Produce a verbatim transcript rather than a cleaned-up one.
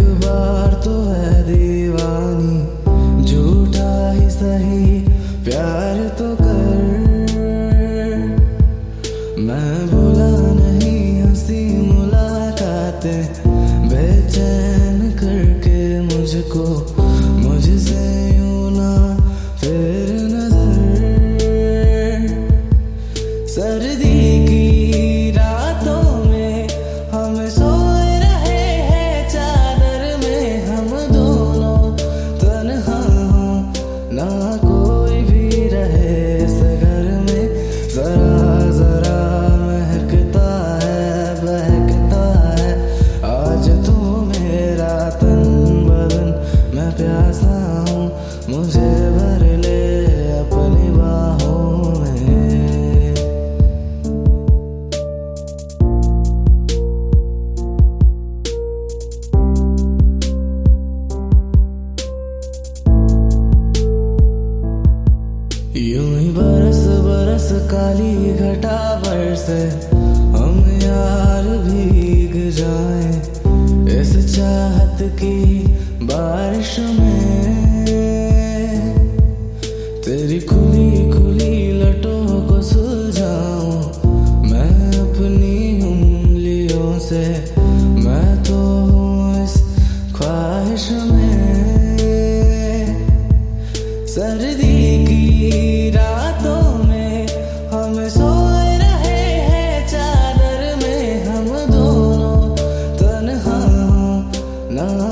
एक बार तो है दीवानी, झूठा ही सही प्यार तो कर। मैं भुला नहीं हंसी मुलाकातें, बेचैन करके मुझको मुझसे यूं ना फिर नजर। सर्दी मुझे भर ले अपनी बाहों में। यूं ही बरस बरस काली घटा बरसे, हम यार भीग जाए इस चाहत की बारिश में। तेरी खुली खुली लटों को सुलझाऊं मैं अपनी उंगलियों से, मैं तो हूँ इस ख्वाहिश में। सर्दी की रातों में हम सोए रहे हैं चादर में, हम दोनों तन्हा हों ना।